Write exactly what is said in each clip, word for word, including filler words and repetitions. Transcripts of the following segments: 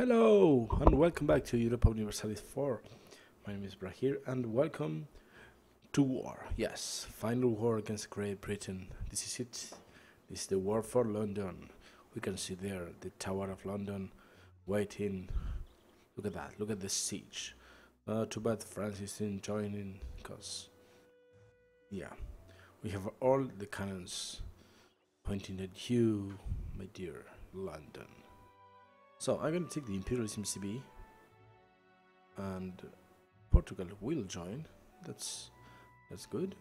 Hello and welcome back to Europa Universalis four. My name is Braheer and welcome to war. Yes, final war against Great Britain. This is it. This is the war for London. We can see there the Tower of London waiting. Look at that. Look at the siege. Uh, too bad France isn't joining because, yeah, we have all the cannons pointing at you, my dear London. So I'm going to take the Imperial C B, and Portugal will join. That's that's good.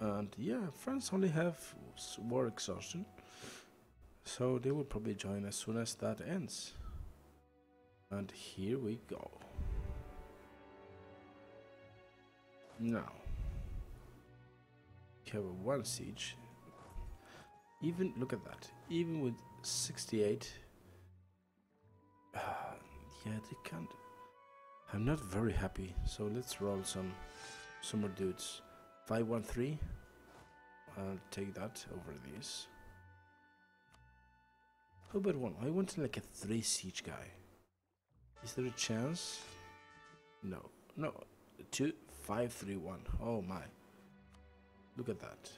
And yeah, France only have war exhaustion, so they will probably join as soon as that ends. And here we go. Now we have a one siege. Even look at that. Even with sixty-eight. Uh, yeah, they can't. I'm not very happy, so let's roll some some more dudes. Five one three, I'll take that over this. How about one? I want like a three siege guy. Is there a chance? No, no. Two five three one. Oh my, look at that.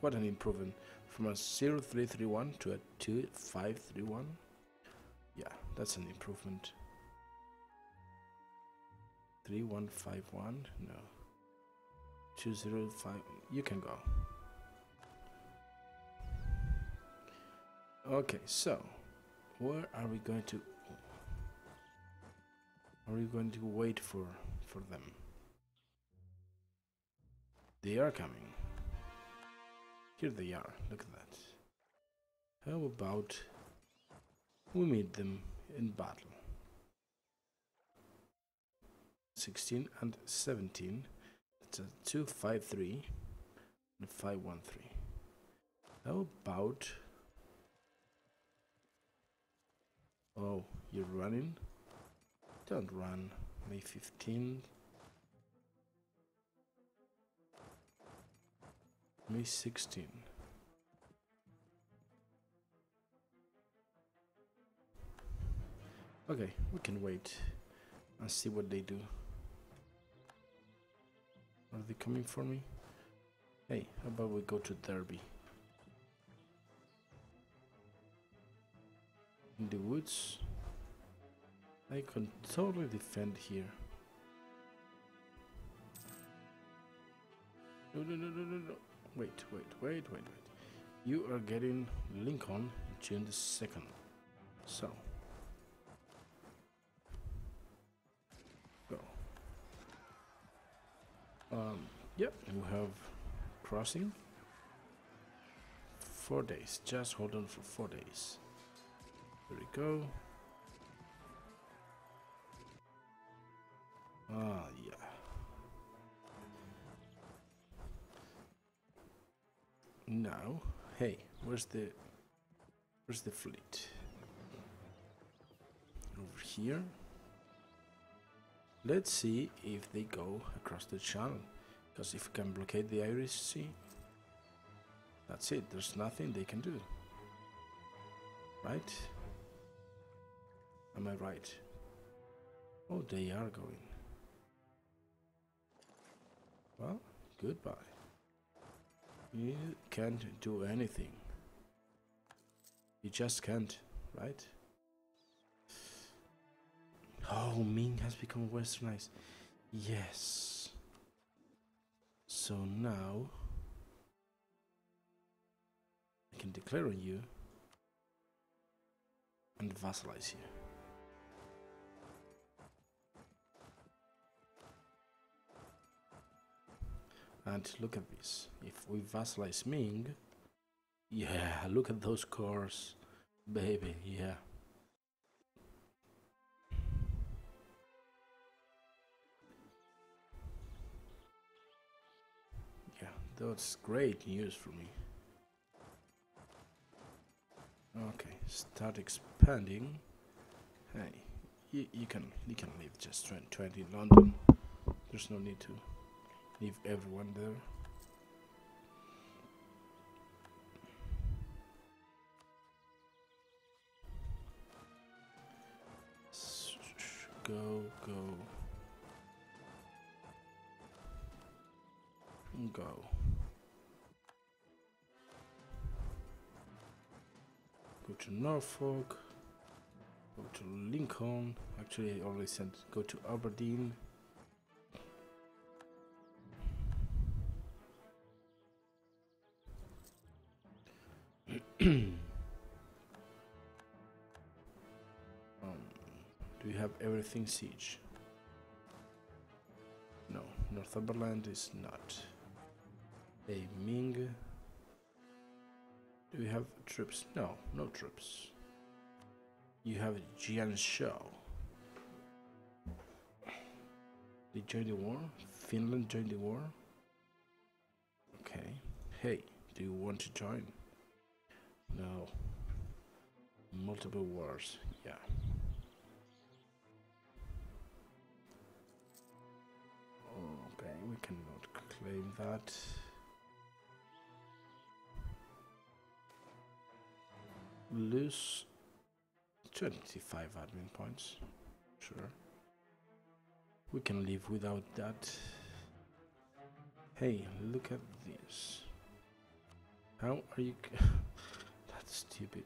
What an improvement from a zero three three one to a two five three one. Yeah, that's an improvement. three one five one, no. two zero five, you can go. Okay, so where are we going to? Are we going to wait for for them? They are coming. Here they are. Look at that. How about we meet them in battle? Sixteen and seventeen. That's a two five three and five one three. How about, oh, you're running? Don't run. May fifteenth, May sixteenth. Okay, we can wait and see what they do. Are they coming for me? Hey, how about we go to Derby? In the woods? I can totally defend here. No, no, no, no, no, no. Wait, wait, wait, wait, wait. You are getting Lincoln June the second. So Um, yep, we have crossing four days. Just hold on for four days. There we go. Ah, yeah. Now, hey, where's the where's the fleet? Over here. Let's see if they go across the channel, because if we can blockade the Irish Sea, that's it. There's nothing they can do, right? Am I right? Oh, they are going. Well, goodbye. You can't do anything. You just can't, right? Oh, Ming has become westernized. Yes. So now I can declare on you and vassalize you. And look at this. If we vassalize Ming, yeah, look at those cores, baby, yeah. That's great news for me. Okay, start expanding. Hey, you, you can you can leave just twenty in London. There's no need to leave everyone there. go, go. Go. Go to Norfolk. Go to Lincoln. Actually, I already said go to Aberdeen. um, do we have everything siege? No, Northumberland is not. Hey, Ming. Do we have troops? No, no troops. You have Jianzhou. They joined the war? Finland joined the war? Okay. Hey, do you want to join? No. Multiple wars, yeah. Okay, we cannot claim that. Lose twenty-five admin points, sure. We can live without that. Hey, look at this. How are you? That's stupid.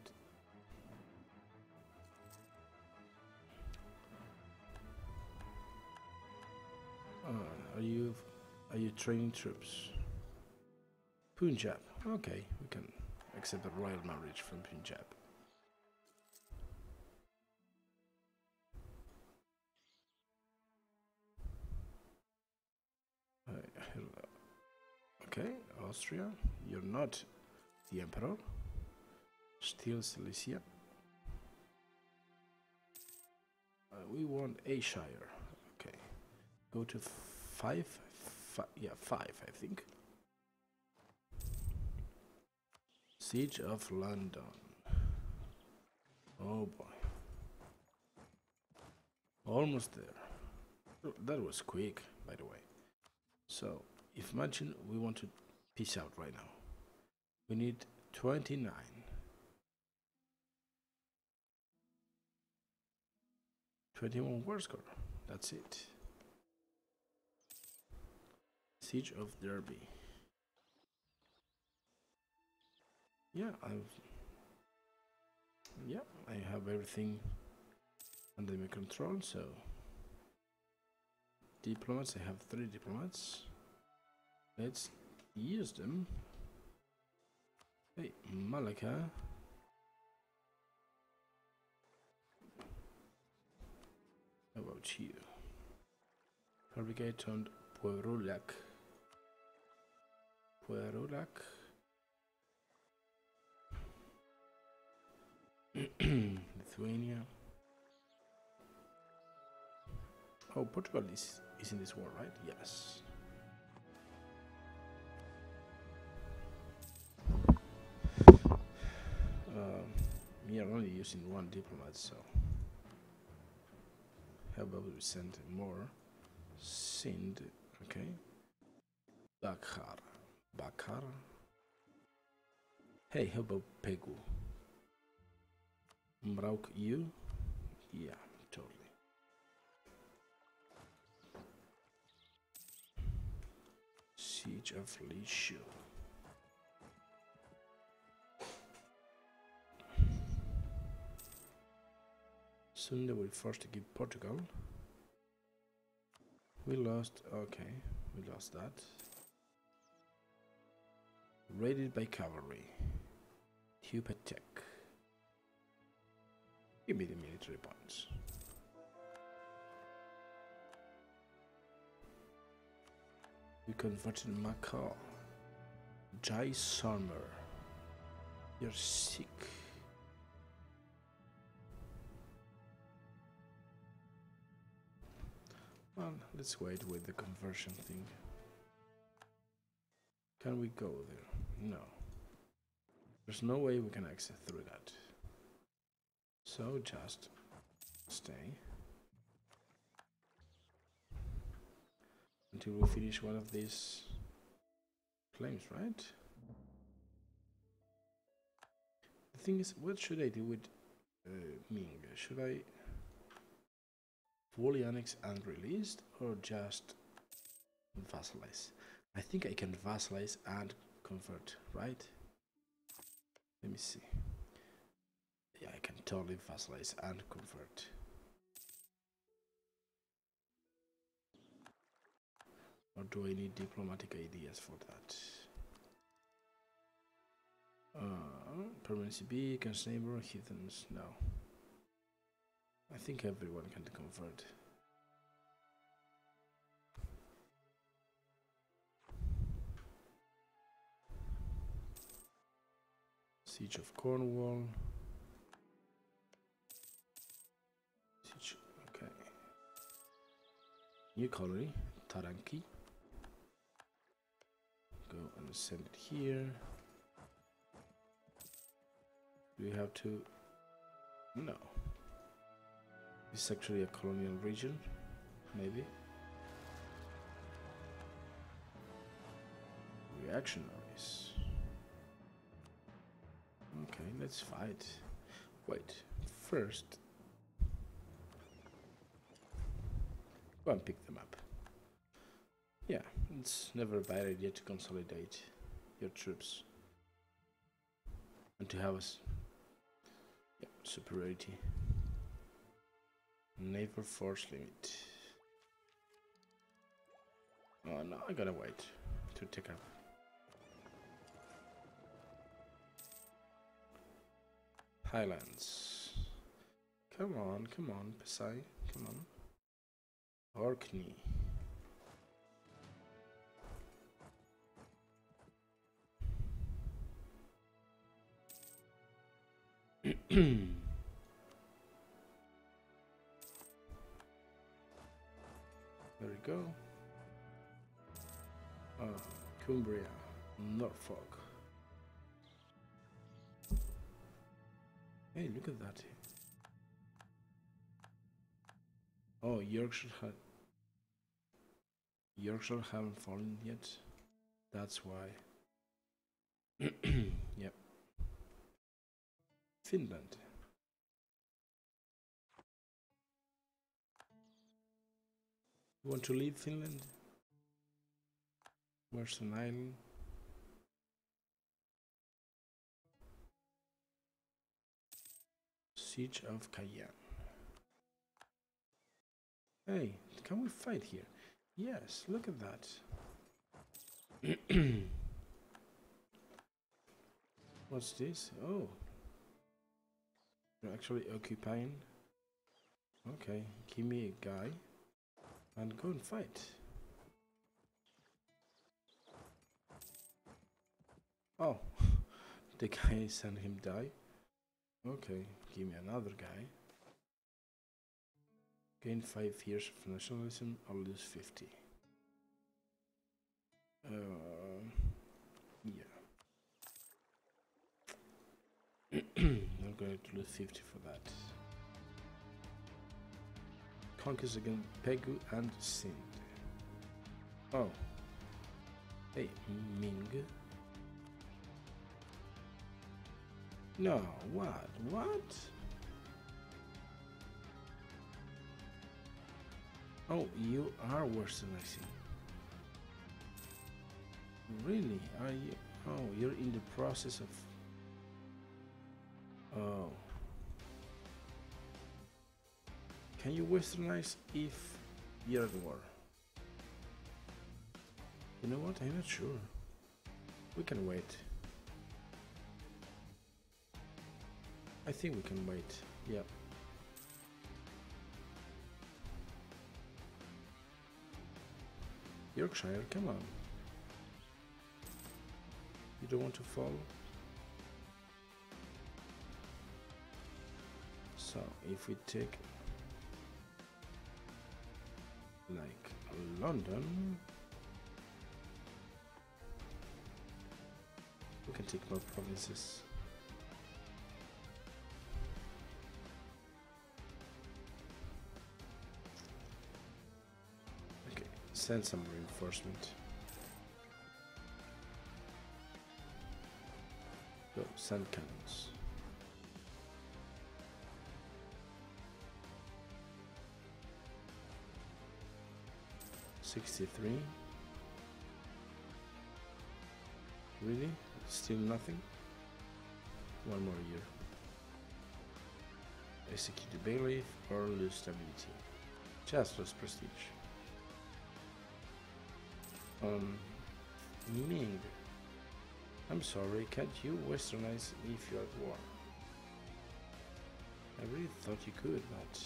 Uh, are you? Are you training troops? Punjab. Okay, we can. Except the royal marriage from Punjab. Uh, okay, Austria, you're not the emperor. Still Silesia. Uh, we want a shire. Okay, go to five. Fi yeah, five, I think. Siege of London. Oh boy. Almost there. That was quick, by the way. So, if imagine we want to peace out right now. We need twenty-nine. twenty-one war score. That's it. Siege of Derby. Yeah, I've yeah, I have everything under my control. So diplomats, I have three diplomats. Let's use them. Hey, Malacca. How about you? Fabricate on Puerulac. Puerulac. Lithuania. Oh, Portugal is, is in this war, right? Yes. Um, we are only using one diplomat, so how about we send more? Sindh, okay. Bakhar. Bakhar. Hey, how about Pegu? Broke you? Yeah, totally. Siege of Lichu. Soon they were forced to give Portugal. We lost, okay, we lost that. Raided by cavalry. Tube attack. Give me the military points. We converted Macau. Jai Summer. You're sick. Well, let's wait with the conversion thing. Can we go there? No. There's no way we can access through that. So just stay until we finish one of these claims, right? The thing is, what should I do with uh, Ming? Should I Fully annex and released, or just vassalize? I think I can vassalize and convert, right? Let me see. Yeah, I can totally vassalize and convert. Or do I need diplomatic ideas for that? Uh, permanent C B, against neighbor, heathens, no. I think everyone can convert. Siege of Cornwall. Siege, okay. New colony, Taranki. Go and send it here. Do we have to? No. This is actually a colonial region, maybe. Reactionaries. Okay, let's fight. Wait, first, go and pick them up. Yeah, it's never a bad idea to consolidate your troops and to have a yeah, superiority. Naval force limit. Oh no, I gotta wait to take up. Highlands. Come on, come on, Pasai, come on. Orkney. There we go. Oh, Cumbria, Norfolk. Hey, look at that. Oh, Yorkshire ha Yorkshire haven't fallen yet. That's why. Yep. Finland. You want to leave Finland? Where's an island? Siege of Cayenne. Hey, can we fight here? Yes, look at that. What's this? Oh, you're actually occupying. Okay, give me a guy and go and fight. Oh, the guy sent him die. Okay, give me another guy. Gain five years of nationalism or lose fifty. Uh, yeah. I'm going to lose fifty for that. Conquest against Pegu and Sindh. Oh. Hey, Ming. No, what? What? Oh, you are westernizing. Really? Are you? Oh, you're in the process of. Oh. Can you westernize if you're at war? You know what? I'm not sure. We can wait. I think we can wait, yep. Yorkshire, come on. You don't want to fall? So, if we take like London, we can take more provinces. Send some reinforcement. Go, send cannons. sixty-three. Really? Still nothing? One more year. Execute the bailiff or lose stability. Just lose prestige. Um, Ming. I'm sorry, can't you westernize if you're at war? I really thought you could, but...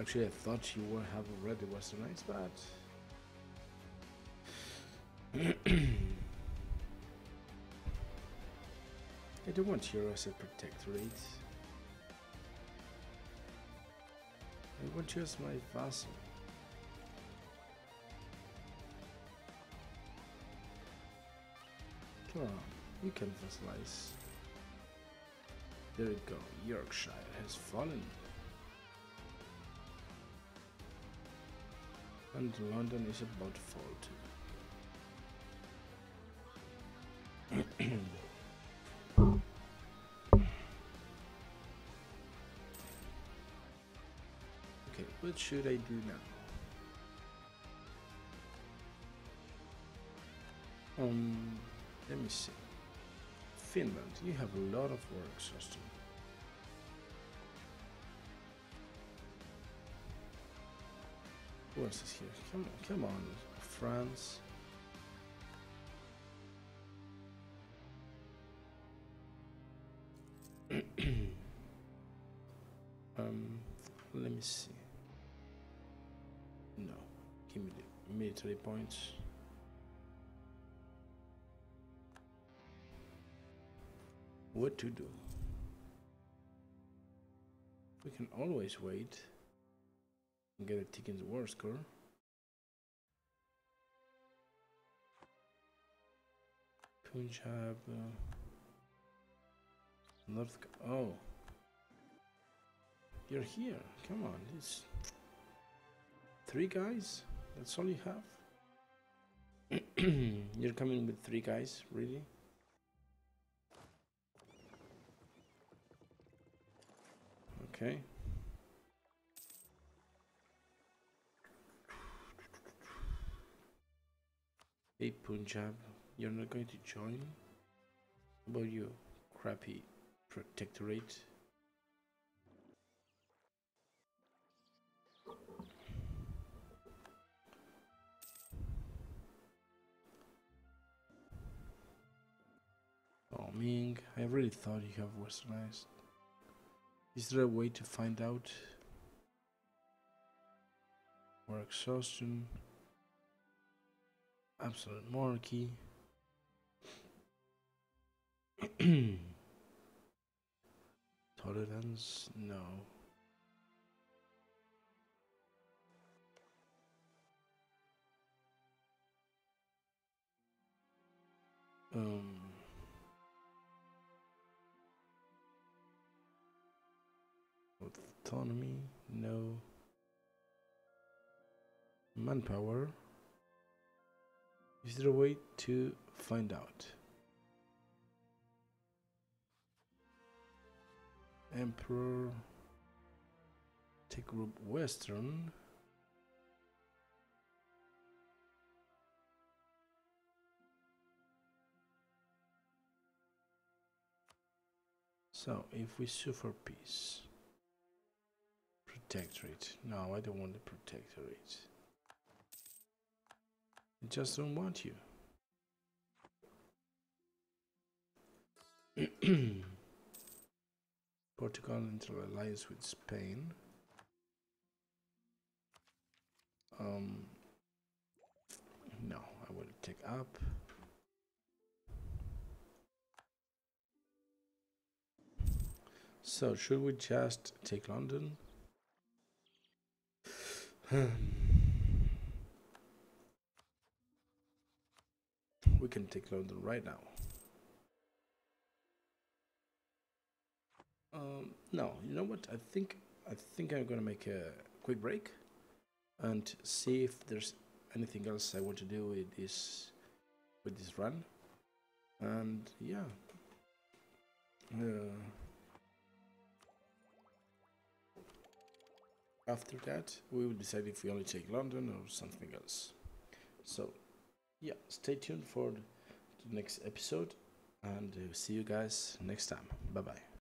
Actually, I thought you would have already westernized, but... I don't want Euro as a protectorate. I want you as my vassal. Come on, you can vassalize. There you go, Yorkshire has fallen. And London is about to fall too. Okay, what should I do now? Um, let me see. Finland, you have a lot of war exhaustion. Who else is here? Come on, come on, France. um, let me see. No, give me the military points. What to do? We can always wait and get a tick in the war score. Punjab. Uh, North. Oh, you're here. Come on, it's three guys. That's all you have. You're coming with three guys, really? Okay. Hey Punjab, you're not going to join? How about you, crappy protectorate? Oh, Ming, I really thought you have westernized. Is there a way to find out? More exhaustion. Absolute monarchy. Tolerance? No. Um. Autonomy? No. Manpower? Is there a way to find out? Emperor, take group Western. So if we sue for peace, protectorate. No, I don't want the protectorate. I just don't want you. Portugal into alliance with Spain. Um, no, I will take up. So, should we just take London? We can take London right now. Um, no, you know what? I think I think I'm gonna make a quick break and see if there's anything else I want to do with this with this run. And yeah, uh, after that we will decide if we only take London or something else. So yeah, stay tuned for the next episode and see you guys next time. Bye bye.